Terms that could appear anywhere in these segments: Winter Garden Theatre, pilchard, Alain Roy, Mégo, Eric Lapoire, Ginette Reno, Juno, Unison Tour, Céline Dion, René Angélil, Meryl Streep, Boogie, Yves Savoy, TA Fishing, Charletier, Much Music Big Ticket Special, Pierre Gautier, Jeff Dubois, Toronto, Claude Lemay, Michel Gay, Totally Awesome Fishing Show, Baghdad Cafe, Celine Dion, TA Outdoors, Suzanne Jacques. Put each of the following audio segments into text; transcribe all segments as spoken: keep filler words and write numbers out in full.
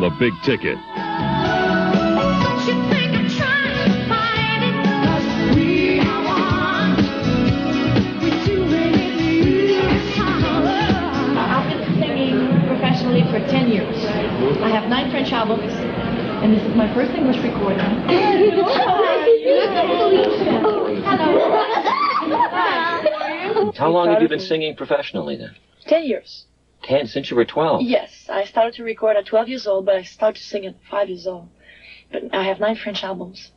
on the big ticket. I have nine French albums, and this is my first English recording. How long have you been singing professionally then? Ten years. Ten, since you were twelve? Yes, I started to record at twelve years old, but I started to sing at five years old. But I have nine French albums.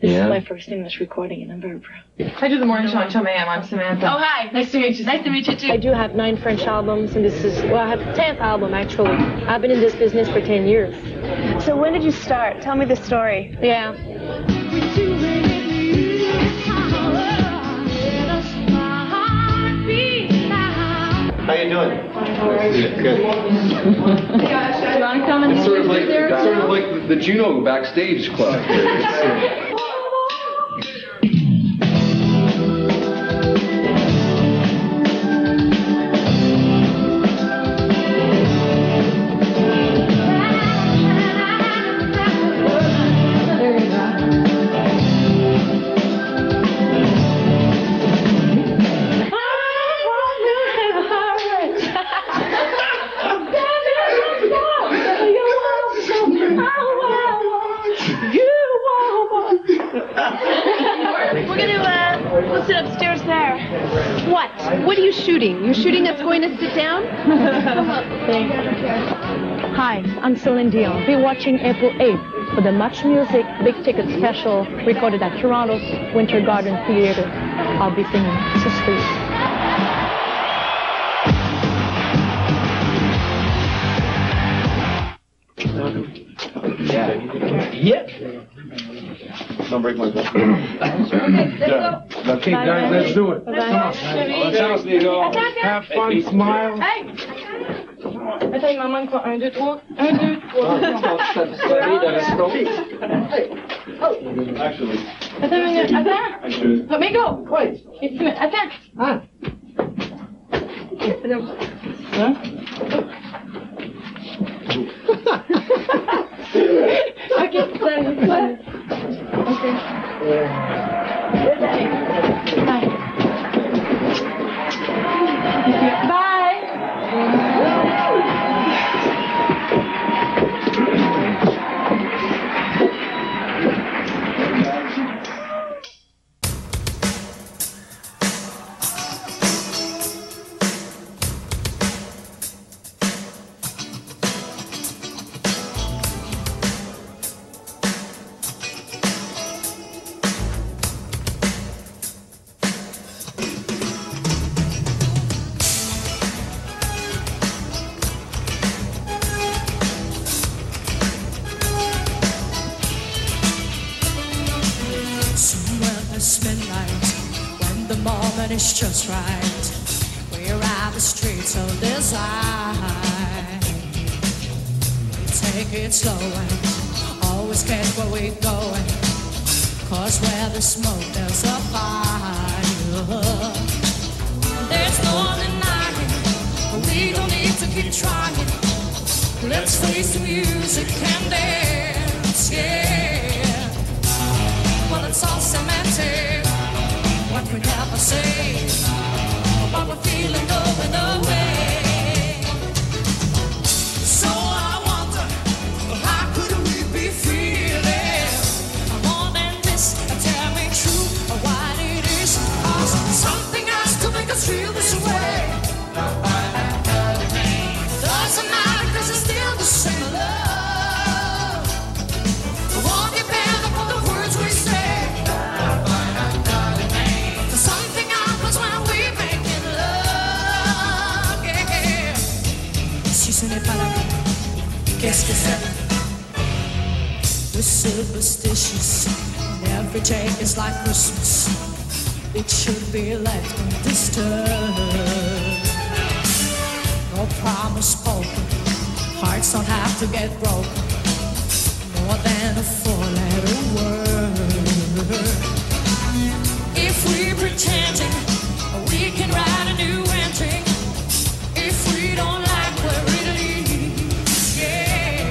This yeah. is my first English recording, and I'm very proud. I do the morning show on Chum A M. I'm Samantha. Oh, hi. Nice to meet you. Nice to meet you, too. I do have nine French albums, and this is, well, I have the tenth album, actually. I've been in this business for ten years. So when did you start? Tell me the story. Yeah. How you doing? Good. Good. Gosh, I want to come and it's sort of like, there sort of like the Juno backstage club. You're shooting us going to sit down? Hi, I'm Celine Dion. Be watching April eighth for the Much Music Big Ticket Special recorded at Toronto's Winter Garden Theatre. I'll be singing Sisters. Yeah. Yeah. Don't break my back. Okay, let's go. Okay, guys, let's do it. Bye -bye. Come on. Bye. Have fun, smile. Hey. Attends, il m'en manque quoi? Un, deux, trois. Un, deux, trois. Actually. Attends, une minute. Attends. Mégo. Oui. Attends. Ah. Hein? Okay, sorry. Okay. Bye. Bye. It's just right. We're out the streets of desire. We take it slow and always get where we're going. Cause where the smoke, there's a fire. There's no denying, but we don't need to keep trying. Let's face the music and dance, yeah. Well, it's all cemented. What we never say, but we're feeling going away. So I wonder, how could we be feeling more than this? Tell me true, why it is something else to make us feel this way. Doesn't matter, 'cause it's still the same love. Won't you bear up for the words we say? Qu'est-ce que c'est? We're superstitious, and every day is like Christmas. It should be left undisturbed. No promise spoken, hearts don't have to get broken. More than a four-letter word. If we're pretending, we can write a new ending. If we don't like where it leads, yeah.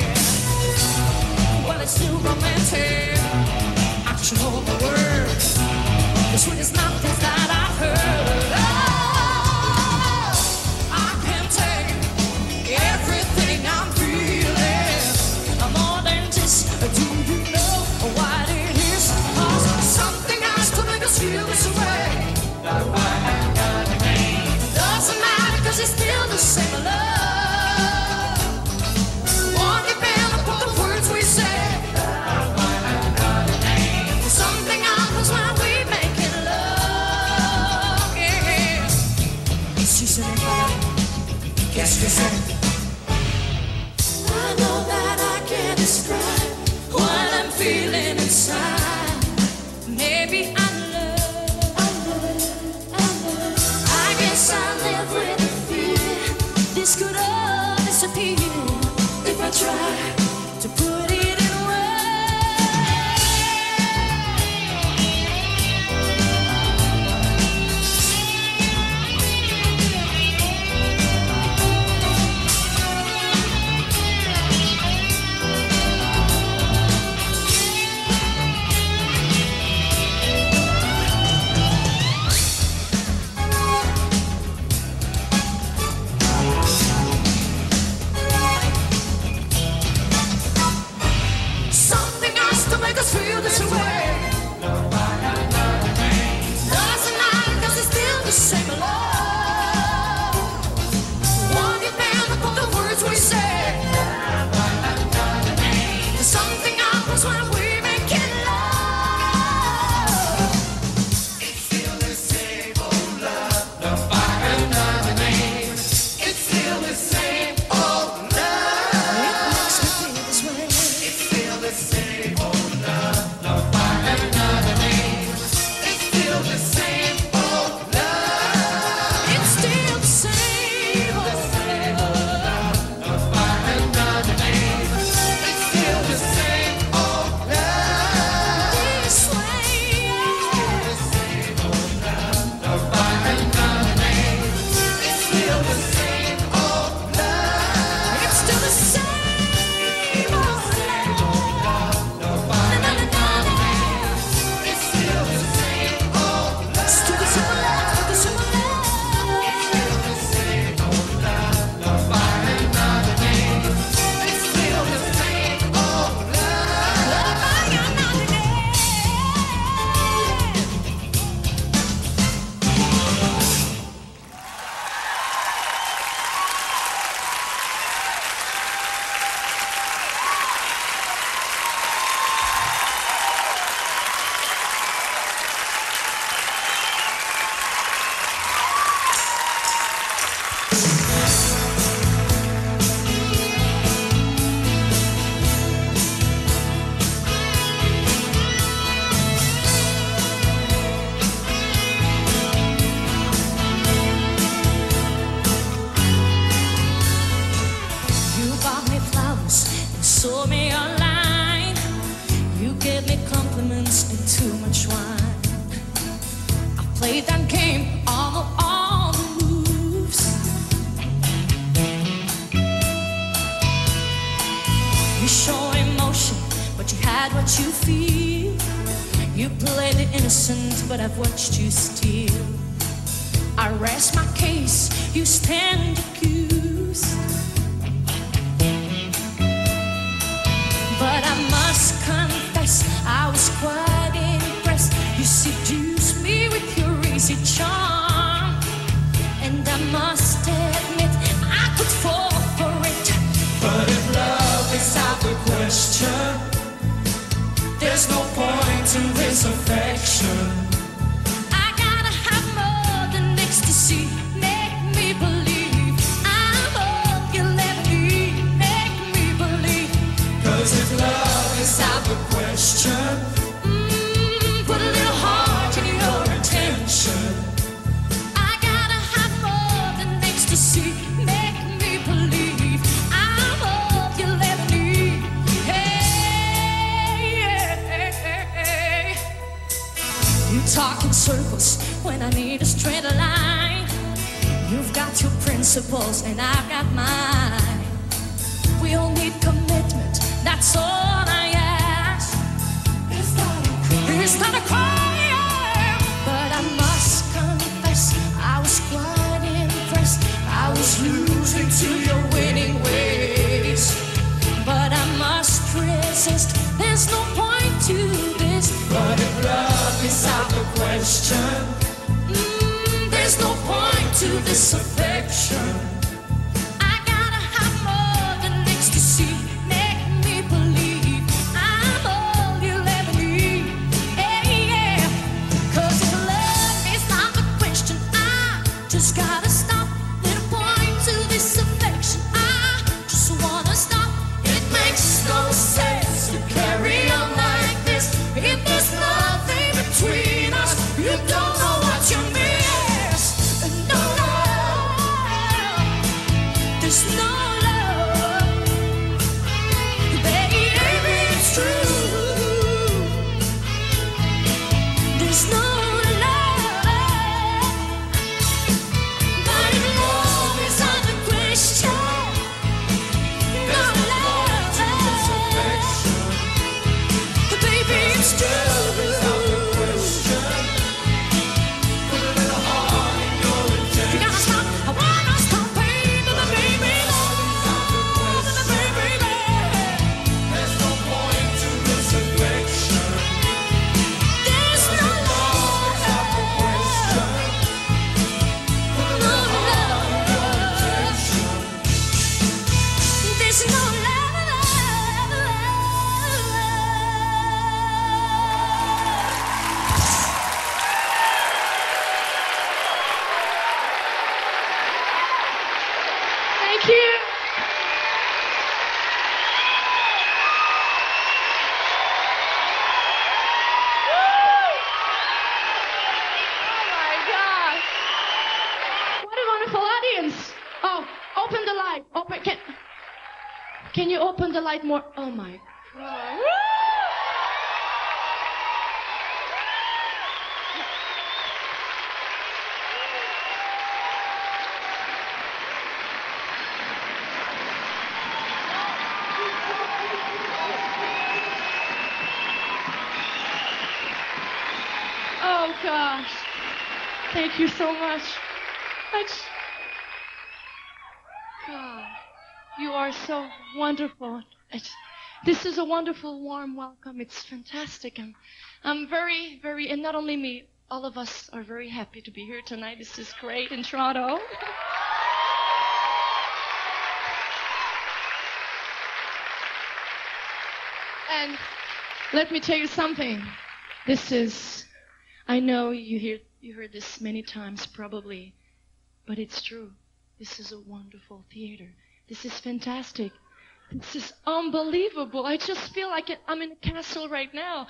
just need too much wine. I played that game all the all the moves. You showed emotion, but you had what you feel. You played the innocent, but I've watched you steal. I rest my case, you stand accused. But I must confess, I was quite impressed. You seduced me with your easy charm. And I must admit, I could fall for it. But if love is out the question, there's no point in this affection. I gotta have more than ecstasy. Make me believe, I hope you'll never leave. Make me believe, 'cause if love is out the question, mm, put a little heart in your intention. I gotta have more than ecstasy. Make me believe, I hope you'll never leave. Hey, hey, hey, hey, hey. You talk in circles when I need a straight line. You've got your principles and I've got mine. We all need commitment, that's all I ask. It's not a crime, it's not a crime. But I must confess, I was quite impressed. I was losing to your winning ways. But I must resist, there's no point to this. But if love is out the question, mm, there's no point to this affection. I gotta have more than ecstasy. Make me believe, I'm all you'll ever need. Hey, yeah. 'Cause if love is not the question, I just gotta stop. Little point to this affection, I just wanna stop. It makes no sense to carry on like this. If there's nothing between us, you don't know what you miss. No, no, there's no love, baby. Baby, it's true. There's no love, but if love is out the question, no love, baby, it's true. You gotta stop, I wanna stop, baby, my baby, love, my baby, baby. There's no love, no love. There's no love. Thank you. Oh my gosh. What a wonderful audience. Oh, open the light. Open, can, can you open the light more? Oh my God. Woo! Oh gosh. Thank you so much. That's, God, you are so wonderful. It's, this is a wonderful, warm welcome. It's fantastic. I'm, I'm very, very, and not only me, all of us are very happy to be here tonight. This is great in Toronto. And let me tell you something. This is, I know you hear you heard this many times probably, but it's true. This is a wonderful theater. This is fantastic. This is unbelievable. I just feel like I'm in a castle right now.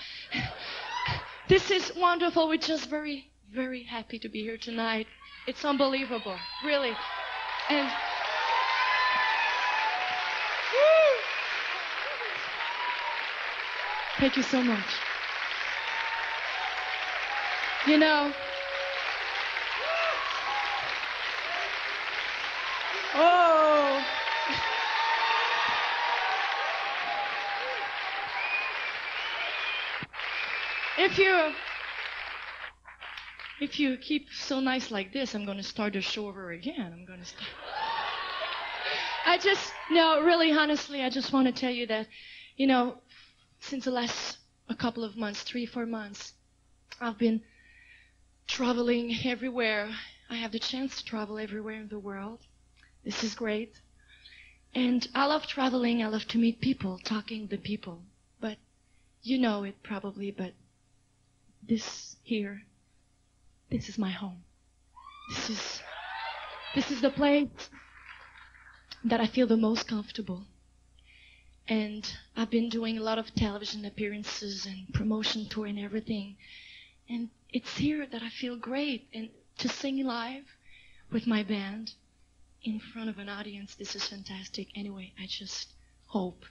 This is wonderful. We're just very, very happy to be here tonight. It's unbelievable, really. And thank you so much. You know. Oh. If you if you keep so nice like this, I'm going to start the show over again. I'm going to start. I just, no, really, honestly, I just want to tell you that, you know, since the last a couple of months, three, four months, I've been traveling everywhere. I have the chance to travel everywhere in the world. This is great. And I love traveling. I love to meet people, talking to people. But you know it probably, but this here, this is my home. This is, this is the place that I feel the most comfortable. And I've been doing a lot of television appearances and promotion tour and everything. And it's here that I feel great. And to sing live with my band in front of an audience, this is fantastic. Anyway, I just hope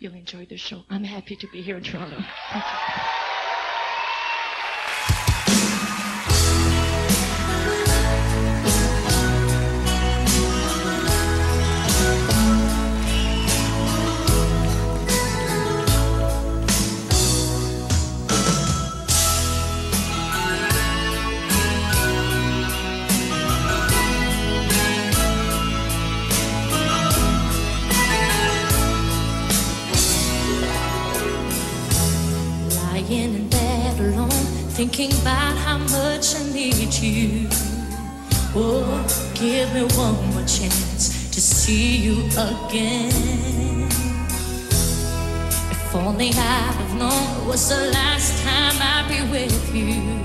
you'll enjoy the show. I'm happy to be here in Toronto. Thank you. Thinking about how much I need you. Oh, give me one more chance to see you again. If only I'd have known it was the last time I'd be with you,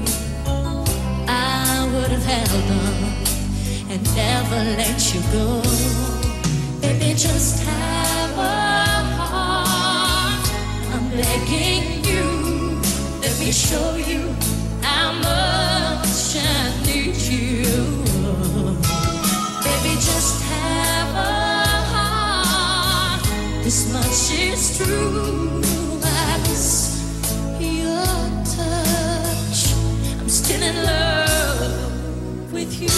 I would have held on and never let you go. Baby, just have a heart. I'm begging you, let me show you how much I need you. Baby, just have a heart. This much is true. I miss your touch. I'm still in love with you.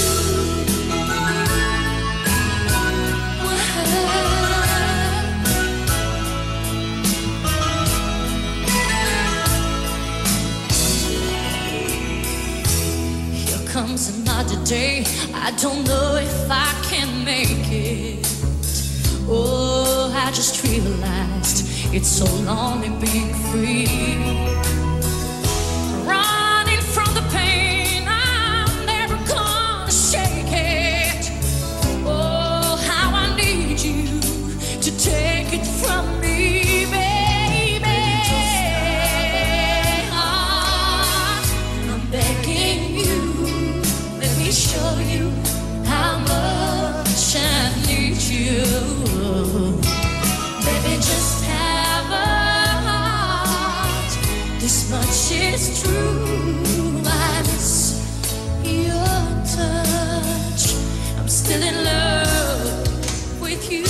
Another day, I don't know if I can make it. Oh, I just realized it's so lonely being free, running from the pain. I'm never gonna shake it. Oh, how I need you to take it from me, baby. I'm begging you, show you how much I need you. Baby, just have a heart. This much is true. I miss your touch. I'm still in love with you.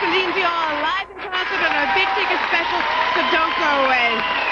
Celine Dion live in concert on our big ticket special, so don't go away.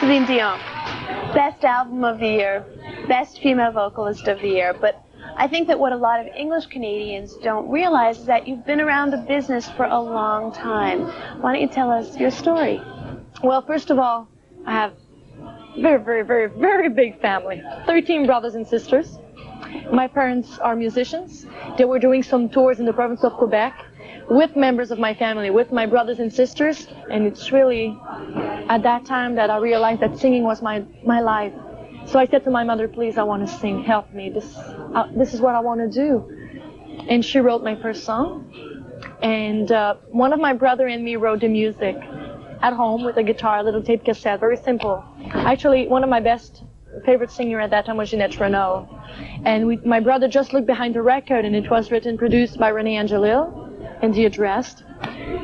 Celine Dion, best album of the year, best female vocalist of the year. But I think that what a lot of English Canadians don't realize is that you've been around the business for a long time. Why don't you tell us your story? Well, first of all, I have a very, very, very, very big family. thirteen brothers and sisters. My parents are musicians. They were doing some tours in the province of Quebec with members of my family, with my brothers and sisters, and it's really at that time that I realized that singing was my my life. So I said to my mother, please, I want to sing, help me, this uh, this is what I want to do. And she wrote my first song, and uh, one of my brother and me wrote the music. at home with a guitar, a little tape cassette, very simple. Actually, one of my best favorite singer at that time was Ginette Reno. And we, my brother just looked behind the record, and it was written, produced by René Angélil, and he addressed.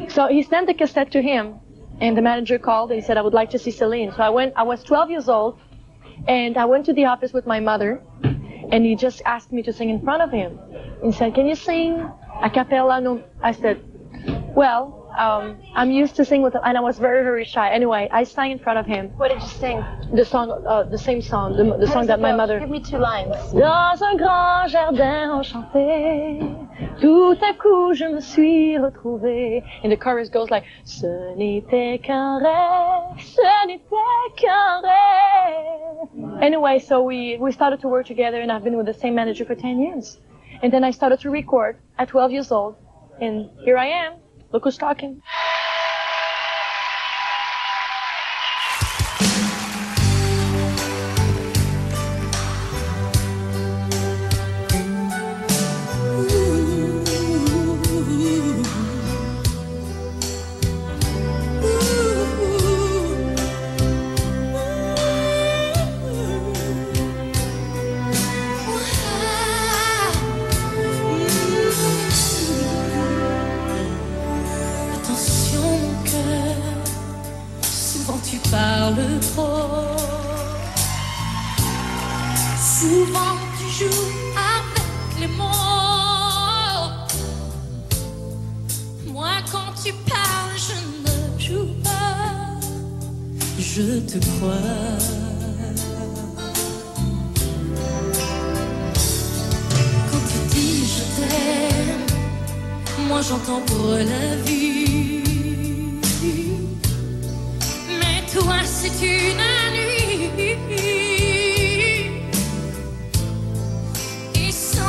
So he sent the cassette to him, and the manager called and he said, I would like to see Celine. So I went, I was twelve years old, and I went to the office with my mother, and he just asked me to sing in front of him. He said, can you sing a cappella? No. I said, well, Um, I'm used to sing with, and I was very, very shy. Anyway, I sang in front of him. What did you sing? The song, uh, the same song, the, the song that my mother. Give me two lines. Dans un grand jardin enchanté, tout à coup je me suis retrouvée. And the chorus goes like, ce n'était qu'un rêve, ce n'était qu'un rêve. Anyway, so we we started to work together, and I've been with the same manager for ten years. And then I started to record at twelve years old, and here I am. Look who's talking. Souvent tu joues avec les mots. Moi quand tu parles je ne joue pas. Je te crois. Quand tu dis je t'aime, moi j'entends pour la vie. Mais toi c'est une nuit.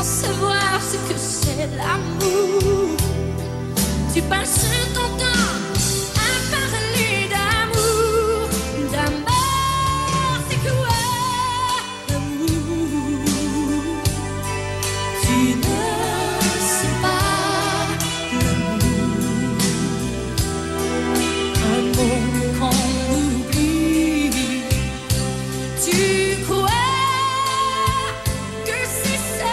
Savoir ce que c'est l'amour. Tu passes ton temps à parler d'amour. D'amour, c'est quoi l'amour? Tu ne sais pas l'amour. Un mot qu'on oublie. Tu crois. Tu ne sais pas l'amour.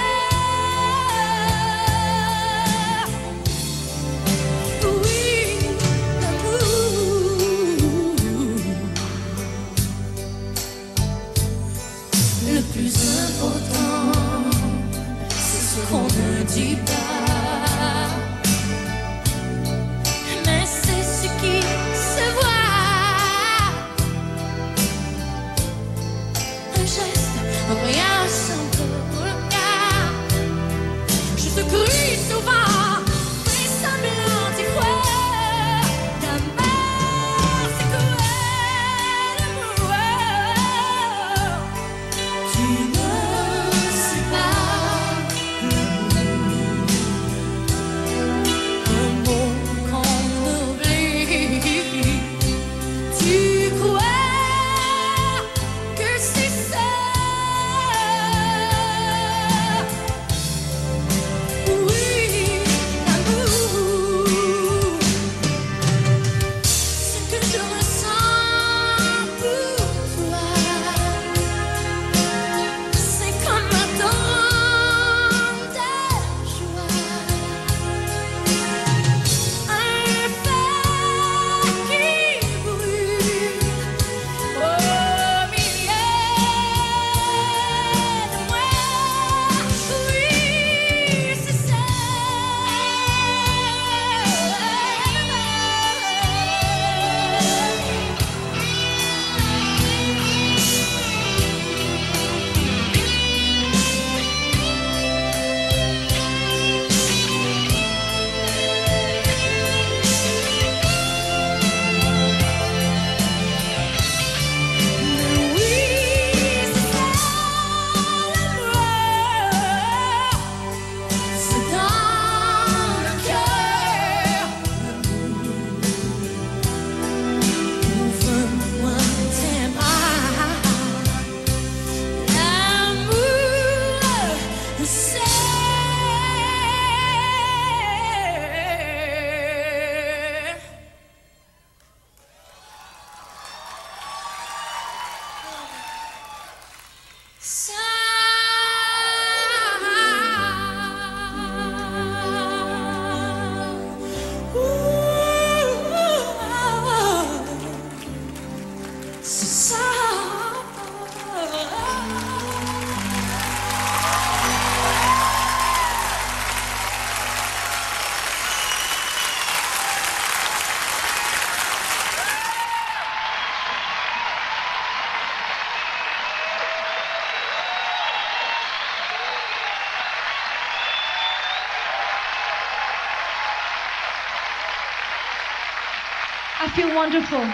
I feel wonderful.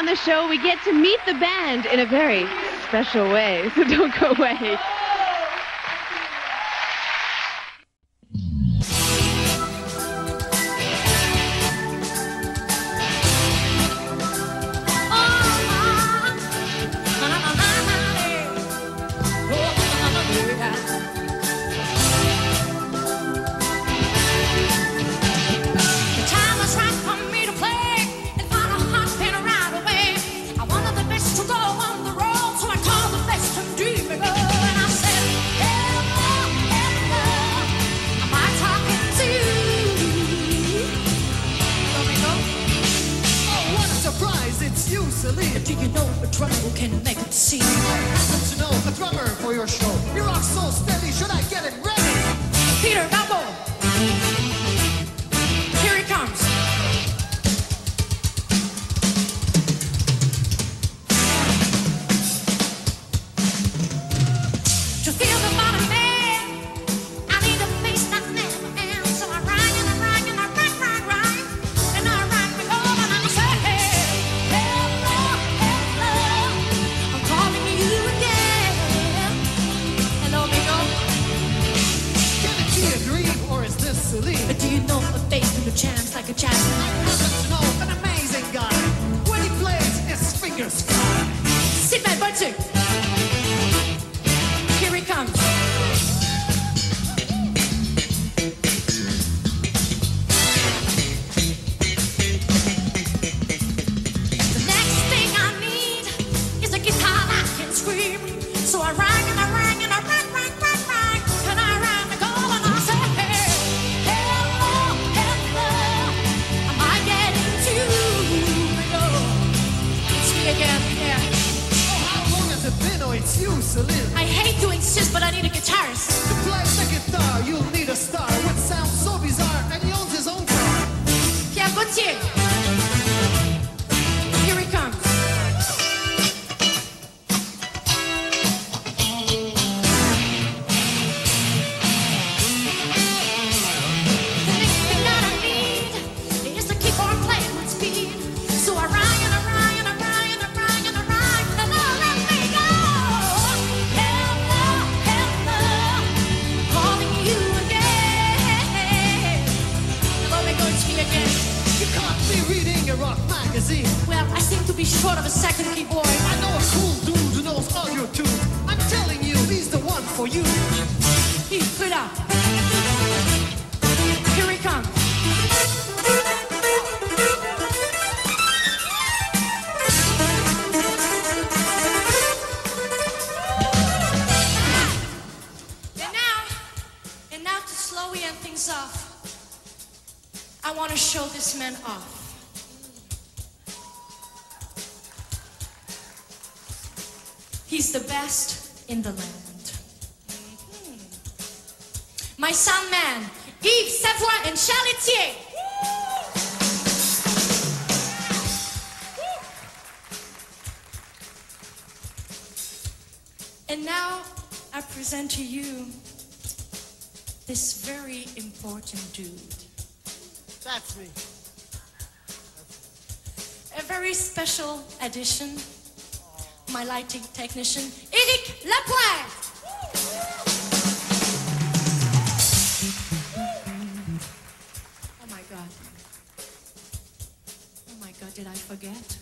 On the show, we get to meet the band in a very special way, so don't go away. know your show. You rock so steady, should I get it ready? Peter, elbow. Here he comes. To feel the bottom man, I need a face that never ends. So I rock and I rock and I rock, rock, rock. And I rock it over and I say, hello, hello, I'm calling you again. Hello, Mégo. Can it be a dream or is this silly? But do you know a face to the chance like a chance? I happen to know an amazing guy. When he plays, his fingers fly. Sit back, buddy. Here he comes. The next thing I need is a guitar that can scream. So I rang and I rang and I rang, rang, rang, rang. And I rang the goal and I said, hey, hello, hello. Am I getting to go? It's me again, yeah. Oh, how long has it been? Oh, it's you, Celine. I hate to insist, but I need a guitarist. To play the guitar, you'll need a star. What sounds so bizarre, and he owns his own car. Pierre Gautier. Here he comes. The next thing that I need is to keep on playing with speed. So I rang and I rang and I rang and I rang and I rang and I let me go. Hello, hello, calling you again. Hello, Meryl Streep again. You can't be reading a rock magazine. Well, I seem to be short of a second keyboard. I know a cool dude who knows all your tunes. I'm telling you, he's the one for you. He put up. Here he comes. And now, and now to slowly end things off, I want to show this man off. He's the best in the land. My sound man, Yves Savoy and Charletier. And now I present to you this very important dude. That's me. A very special addition, my lighting technician, Eric Lapoire. Oh my God. Oh my God, did I forget?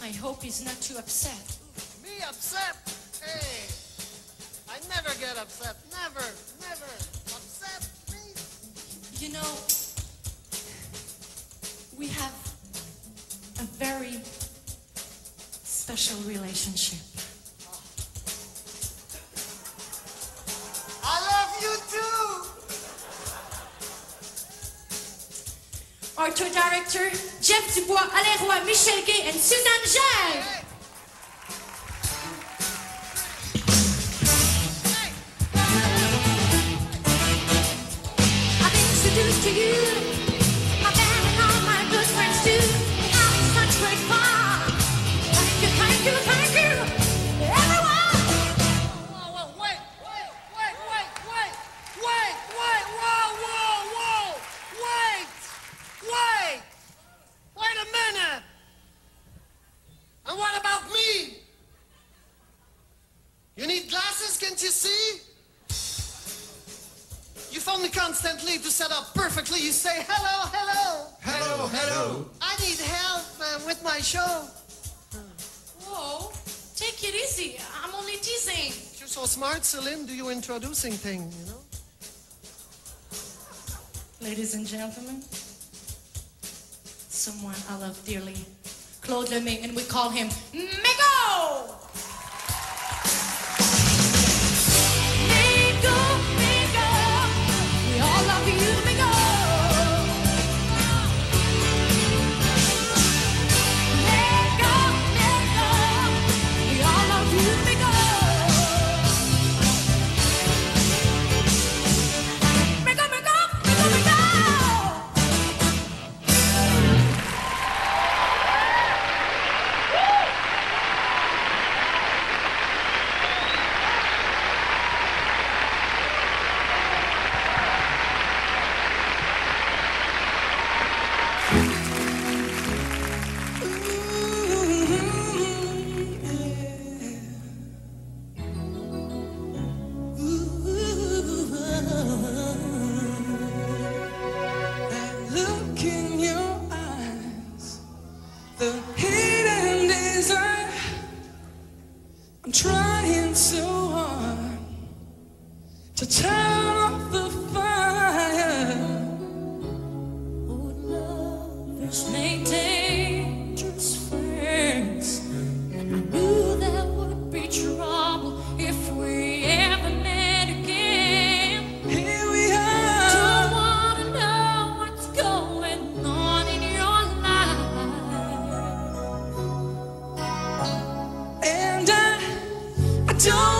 I hope he's not too upset. Me upset? Hey, I never get upset. Never, never upset. You know, we have a very special relationship. I love you too. Our tour director, Jeff Dubois, Alain Roy, Michel Gay, and Suzanne Jacques. Hey. To you, my band and all my good friends too. We have such great fun. Thank you, thank you, thank you, everyone. Whoa, whoa, whoa, wait, wait, wait, wait, wait, wait, wait, whoa, whoa, whoa, wait, wait, wait a minute. And what about me? You need glasses, can't you see? You phone me constantly to set up perfectly. You say, hello, hello. Hello, hello. I need help uh, with my show. Whoa, take it easy. I'm only teasing. You're so smart, Celine. Do you introducing thing, you know? Ladies and gentlemen, someone I love dearly, Claude Lemay, and we call him Mégo. Let go, let go, we all love I'm trying so hard to turn off the fire. Oh, love has made dangerous friends, and I knew that would be trouble if we ever met again. Here we are. I don't want to know what's going on in your life, and I, I don't.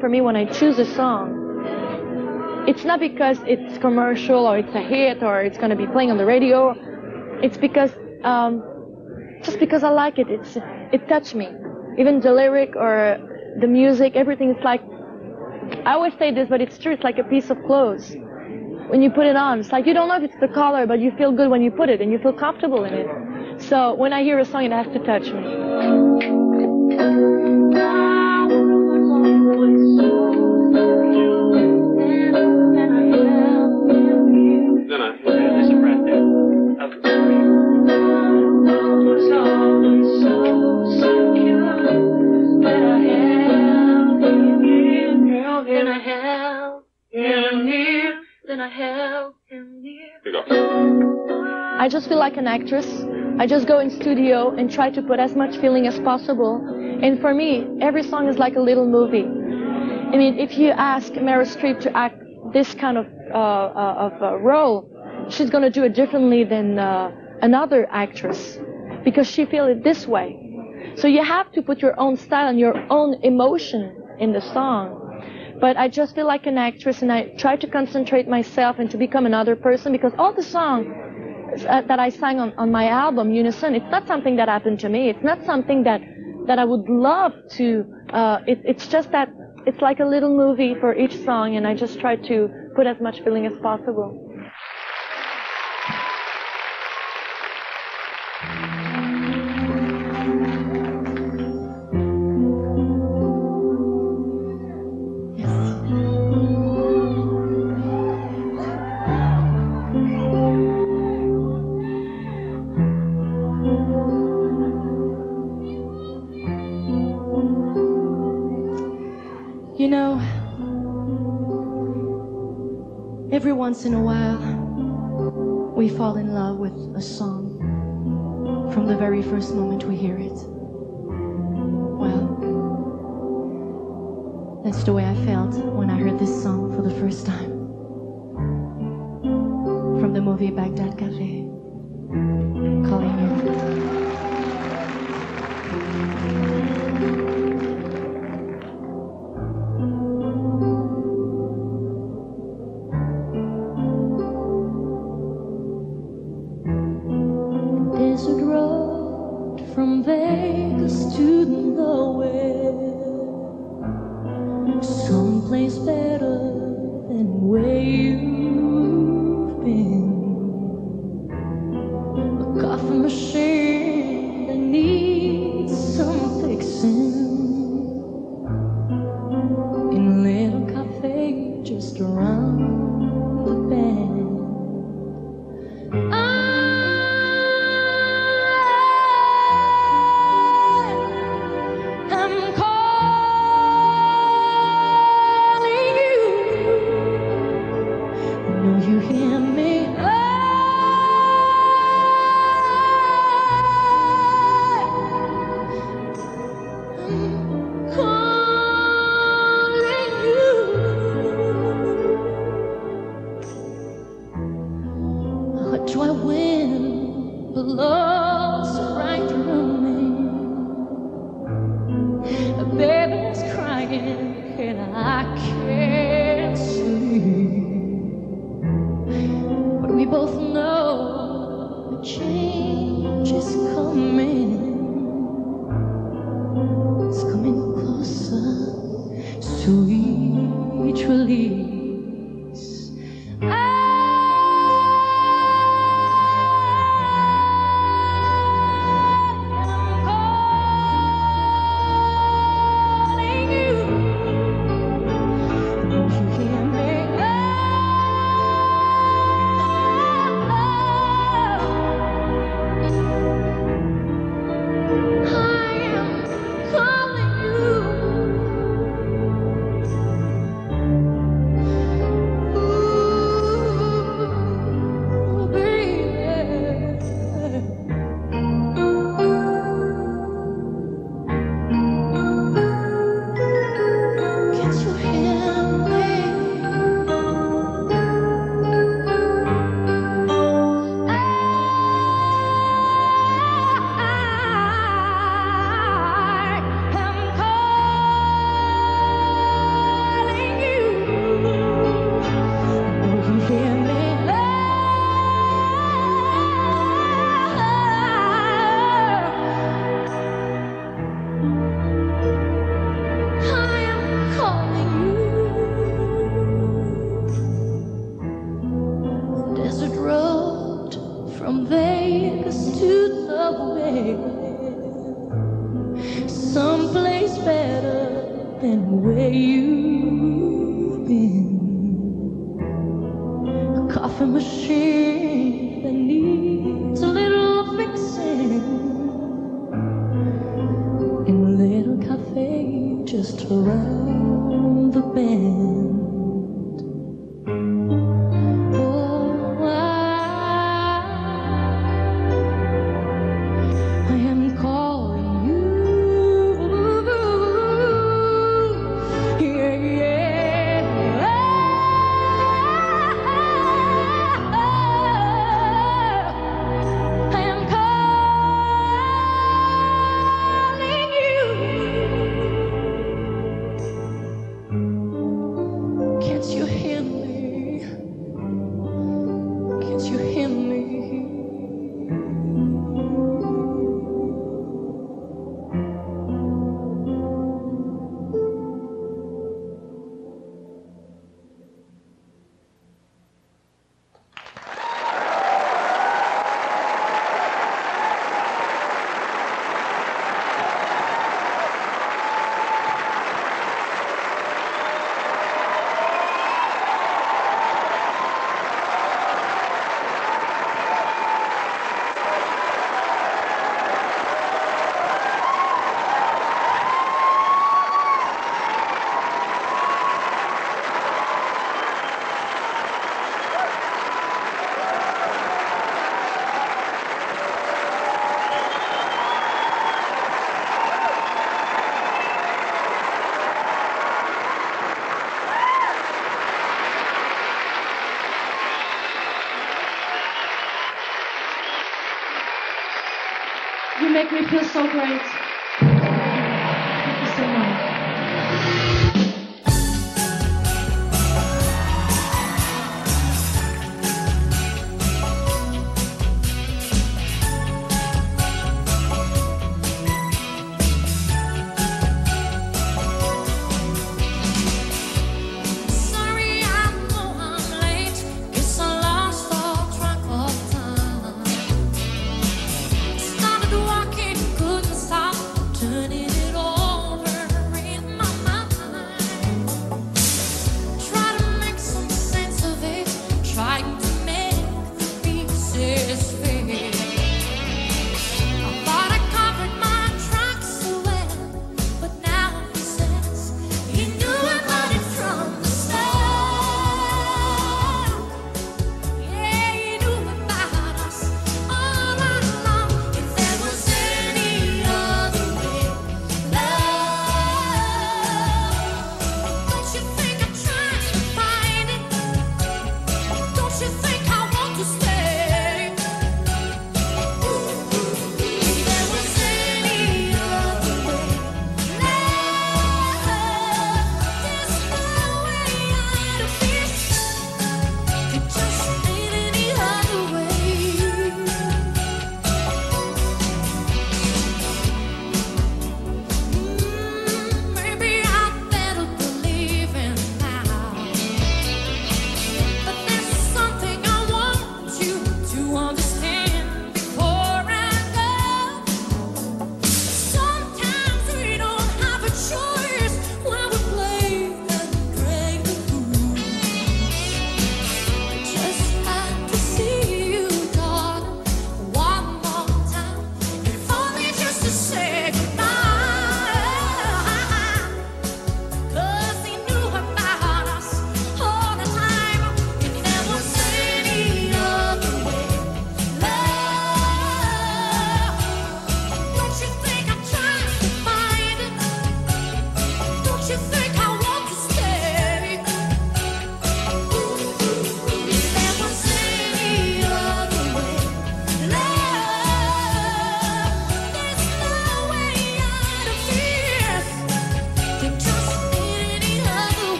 For me, when I choose a song, it's not because it's commercial or it's a hit or it's going to be playing on the radio. It's because um, just because I like it. It's it touched me. Even the lyric or the music, everything. It's like I always say this, but it's true. It's like a piece of clothes. When you put it on, it's like you don't know if it's the color, but you feel good when you put it and you feel comfortable in it. So when I hear a song, it has to touch me. No, no. There's a breath there. I just feel like an actress. I just go in studio and try to put as much feeling as possible. And for me, every song is like a little movie. I mean, if you ask Meryl Streep to act this kind of uh, uh, of uh, role, she's going to do it differently than uh, another actress because she feels it this way. So you have to put your own style and your own emotion in the song. But I just feel like an actress, and I try to concentrate myself and to become another person, because all the songs that I sang on, on my album, Unison, it's not something that happened to me. It's not something that, that I would love to. Uh, it, it's just that it's like a little movie for each song, and I just try to put as much feeling as possible. You know, every once in a while, we fall in love with a song from the very first moment we hear it. Well, that's the way I felt when I heard this song for the first time. From the movie Baghdad Cafe, Calling You. I am calling you. and where you've been. A coffee machine that needs a little fixing, in a little cafe just around the bend. It feels so great. Thank you so much. Stop.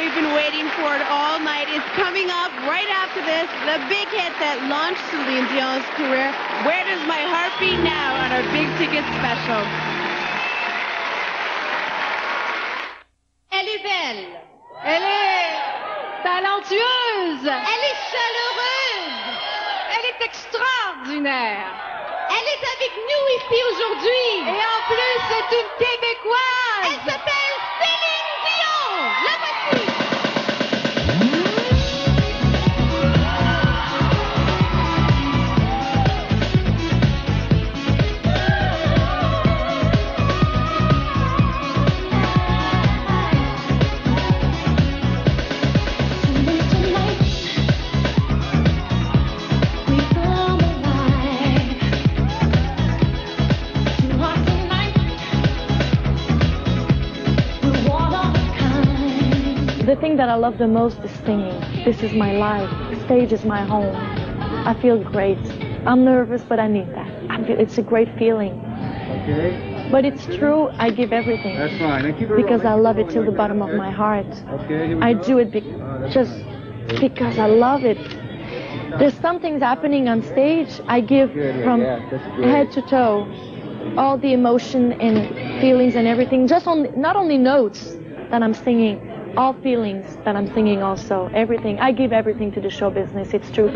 you've been waiting for it all night is coming up right after this, the big hit that launched Celine Dion's career, Where Does My Heart Be Now, on our Big Ticket Special. Elle est belle. Elle est talentueuse. Elle est chaleureuse. Elle est extraordinaire. Elle est avec nous ici aujourd'hui. Et en plus, c'est une Québécoise. Elle s'appelle Céline Dion. La voici. The thing that I love the most is singing. This is my life. Stage is my home. I feel great. I'm nervous, but I need that. I feel, it's a great feeling. Okay. But it's true. I give everything. That's fine. I keep it because rolling. I love it till the bottom of my heart. Okay. Here we I go. do it be uh, just fine. because I love it. There's something's happening on stage. I give good, from yeah, head to toe, all the emotion and feelings and everything. Just on not only notes that I'm singing. All feelings that I'm singing also, everything. I give everything to the show business, it's true.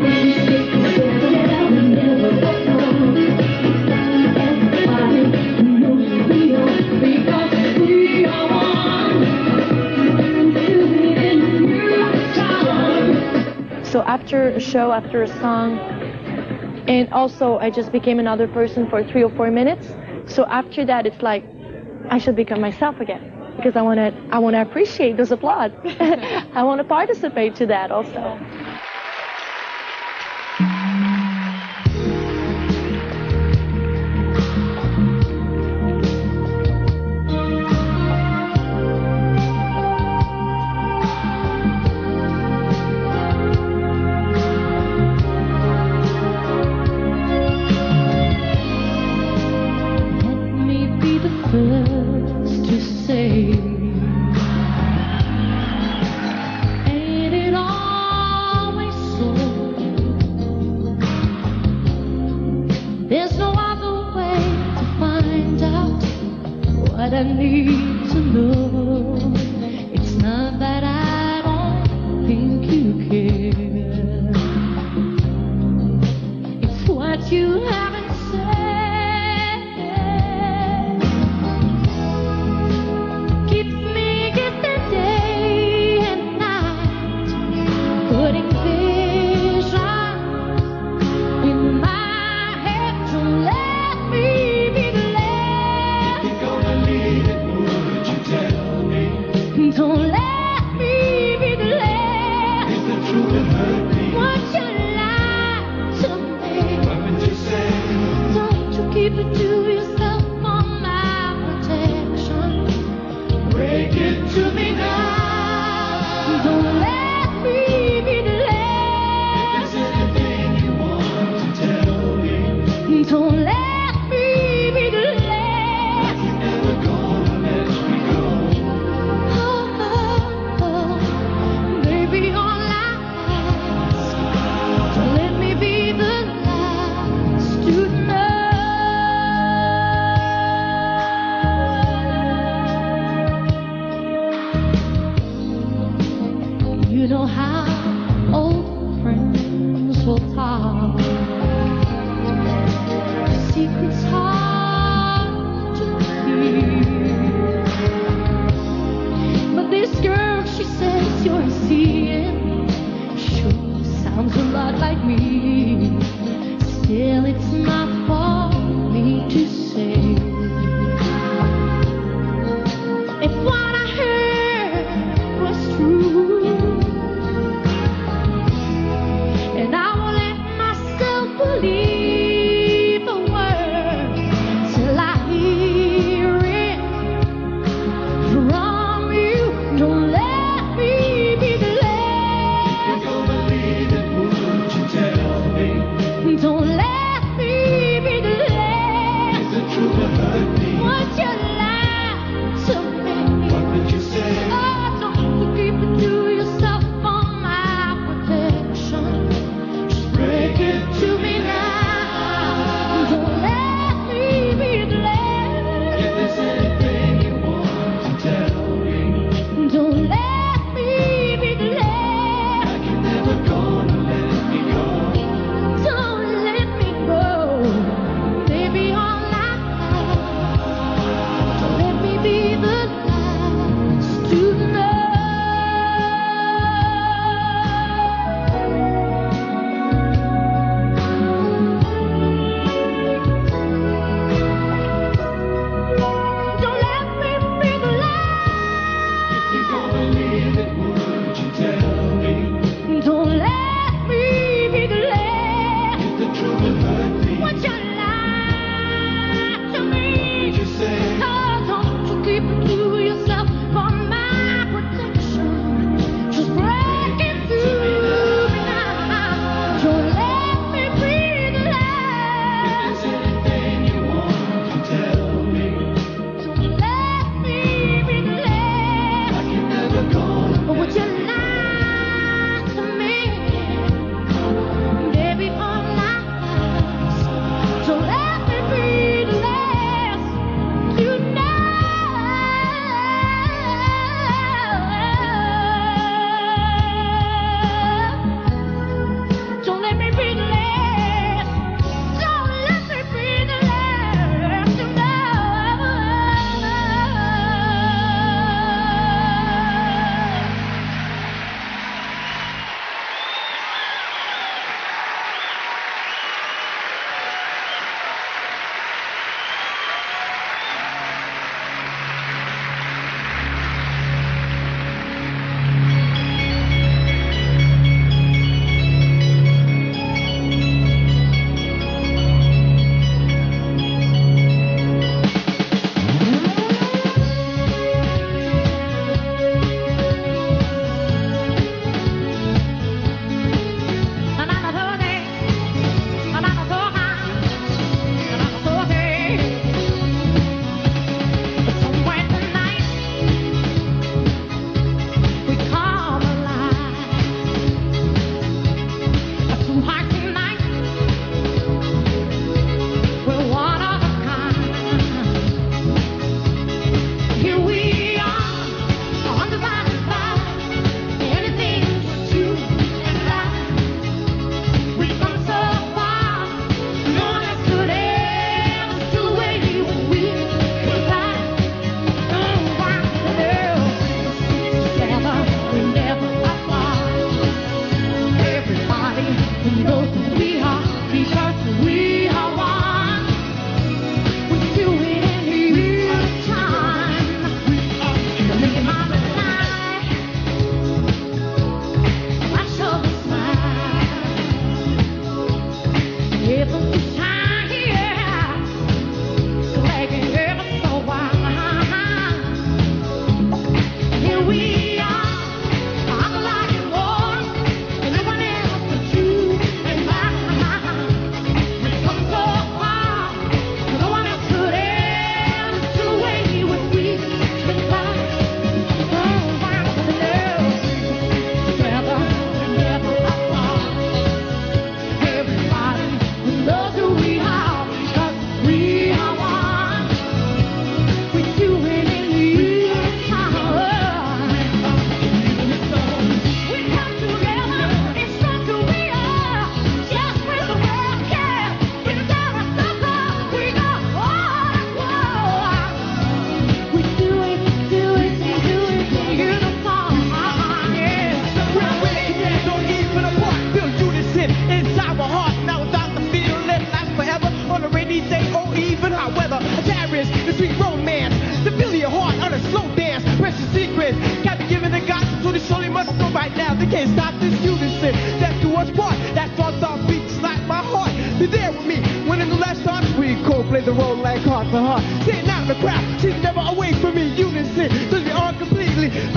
So after a show, after a song, and also I just became another person for three or four minutes. So after that, it's like, I should become myself again. Because I want to, I want to appreciate those applause. I want to participate to that also.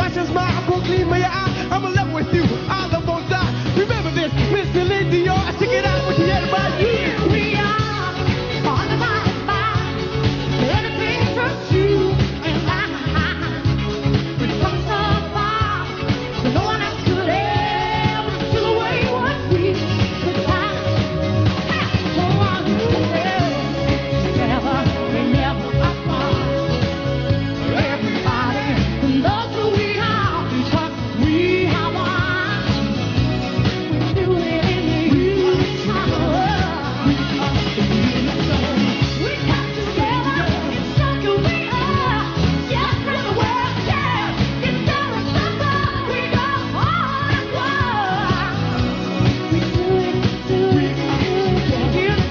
conscience, my eye won't clean my eye. I'm in love with you, our love won't die. Remember this, Miss Celine Dion. I should get out with you, everybody. Here we are, on the right side. Everything from you and I. We've come so far, but no one else could ever steal away what we could find. Have so long to live together, we never are far. Everybody knows who we are, because we have one. We do it in the huge power. We come together, it's like we are. Yes, from the world, yes, it's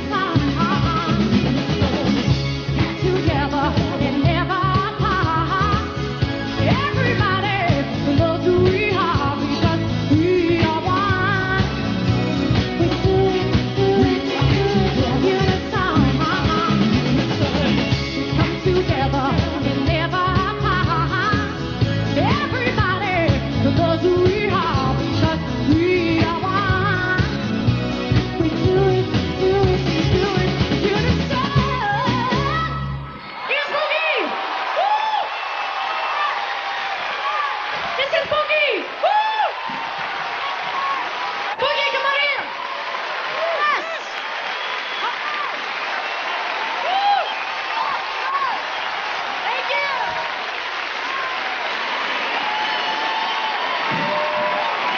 our supper. We go on and on. We do it, do it, do it, it's together and never apart. Everybody knows who we are, because we are one. We do it, do it, do it, it's our come together and never apart. Everybody knows who we are, because we are one. We do it, do it, do it, do it, it's Here's Boogie! Woo! This is Boogie! Woo! Boogie, come on here! Yes! Woo! Thank you! Yes! Yes!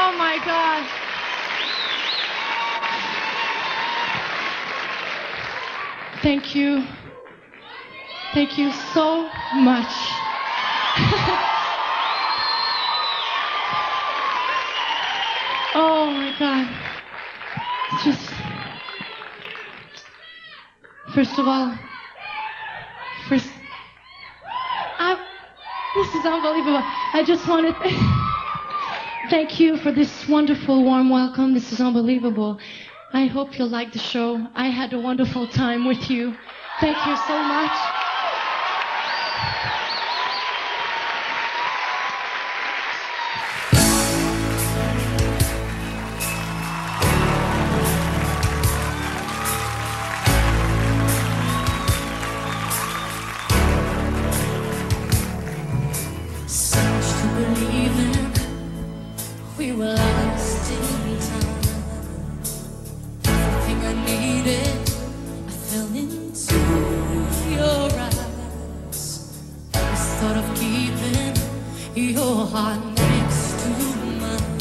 Oh my God. Thank you. Thank you so much. Oh my God. It's just, first of all, first, I, this is unbelievable. I just want to thank you for this wonderful, warm welcome. This is unbelievable. I hope you like the show. I had a wonderful time with you. Thank you so much. Such to believe in, we were lost in time. Everything I needed, I fell into your eyes. Always thought of keeping your heart next to mine,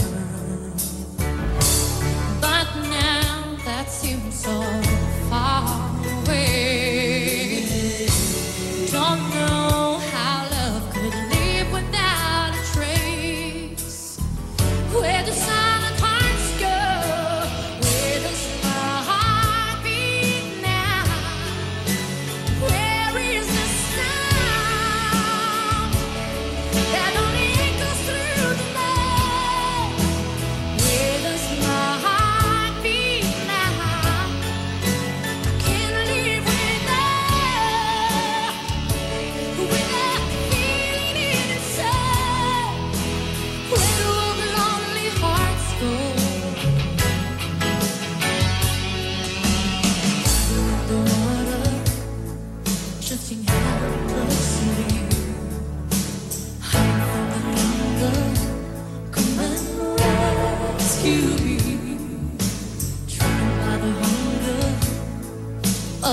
but now that seems so far away. Don't know how love could live without a trace. Where the silent hearts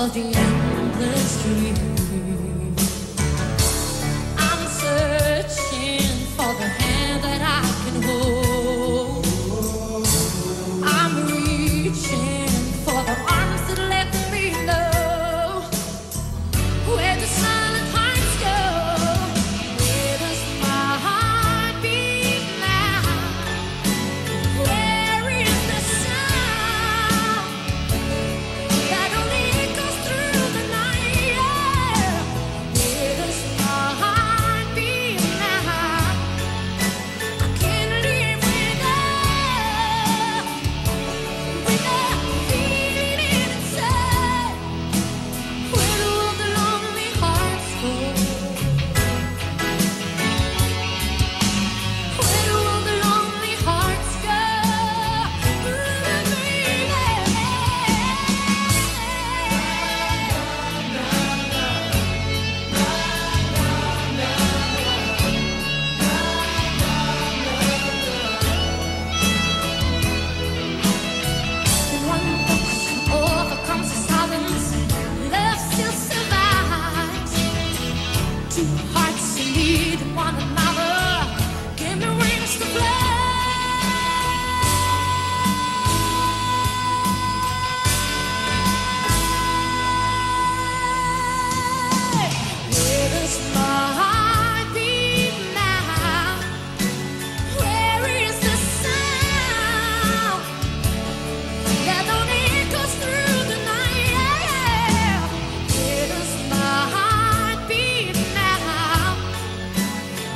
of the endless dream. I'm searching for the hand that I can hold. I'm reaching for the arms that let me know where the silent hearts go. Where does my heart beat now? Where is the sound that only echoes through the night? Where does my heart beat now?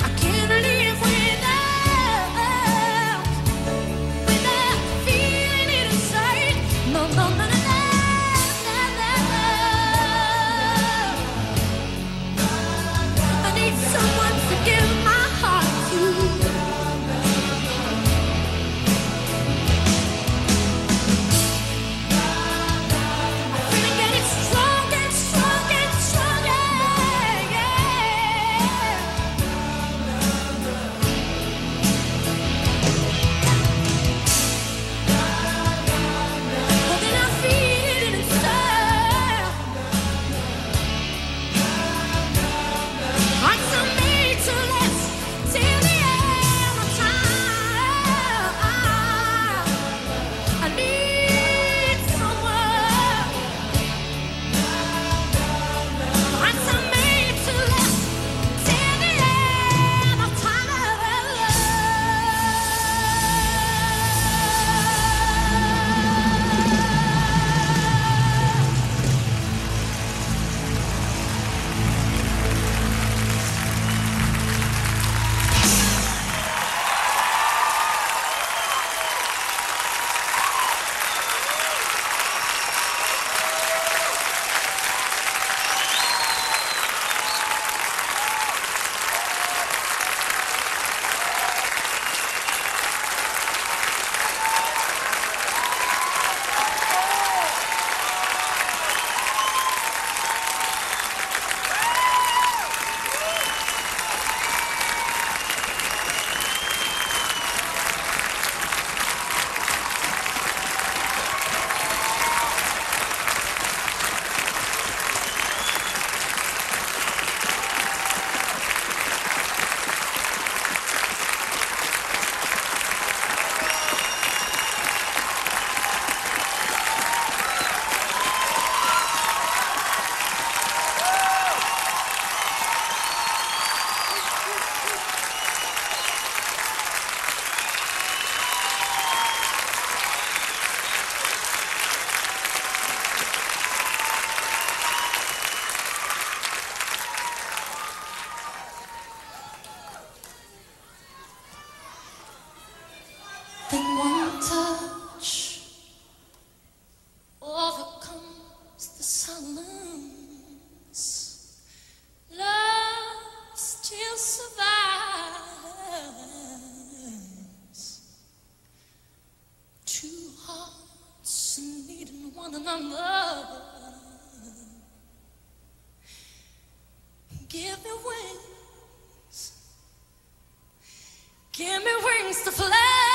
I can't live without without feeling it inside. Where do all the lonely hearts go? Where do all the lonely hearts go? When one looks overcomes the silence, love still survives. Two hearts in need of one another, give me wings to fly. Where does my heart beat now? Where is the sound that only echoes through the night? Where does my heart beat now? I can't live without without feeling it inside. No, no, no, no, no, no. I need someone to give my heart to. I'm gonna get it strong and strong and stronger, yeah. But then I feel it inside. Hearts are made to last till the end of time. I need someone. Hearts are made to last till the end of time. Then one touch overcomes the silence. Love still survives. Two hearts needing one another. Give me wings. Give me wings to fly.